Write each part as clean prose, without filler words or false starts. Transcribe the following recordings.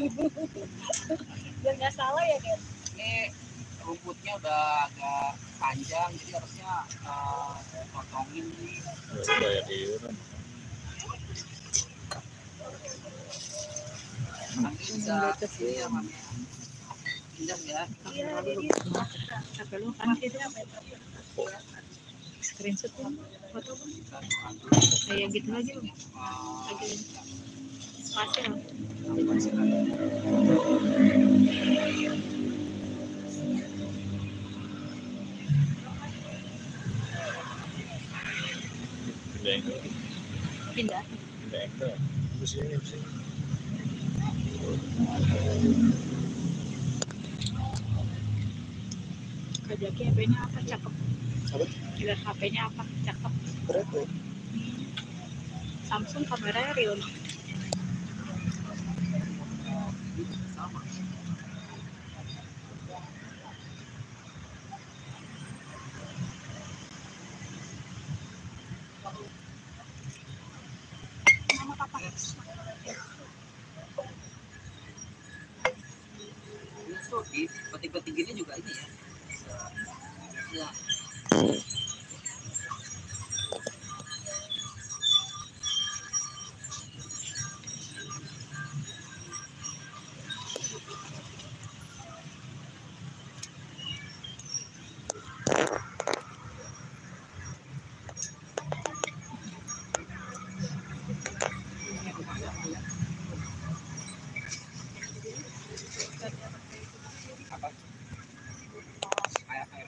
Biar nggak salah ya, Dad. Ini rumputnya udah agak panjang, jadi harusnya potongin nih. Banyak iuran. Nanti udah kesini ya, Mami. Indah ya. Iya, jadi sampai lupa. Screenshot tuh, foto pun. Kayak gitu lagi loh. Lagi. Spasi loh. Pindah. Pindah. Terus ini. Kajaki HP-nya apa cakep? Kira HP-nya apa cakep? Berapa? Samsung kameranya real. Nama papa. Petik-petik ini juga ini ya. Nah.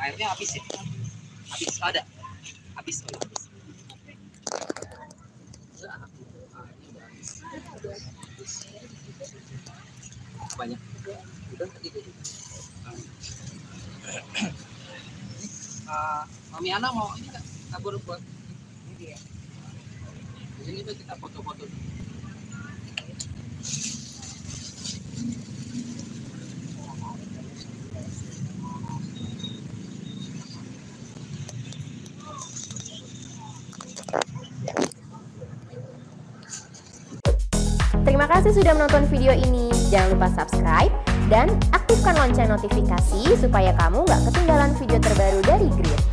Airnya habis ya, habis ada, habis tuh. Banyak. Udah ketiga. Mami Ana mau ini kan tabur buat ini ya. Di sini tuh kita foto-foto. Terima kasih sudah menonton video ini. Jangan lupa subscribe dan aktifkan lonceng notifikasi supaya kamu nggak ketinggalan video terbaru dari GRID.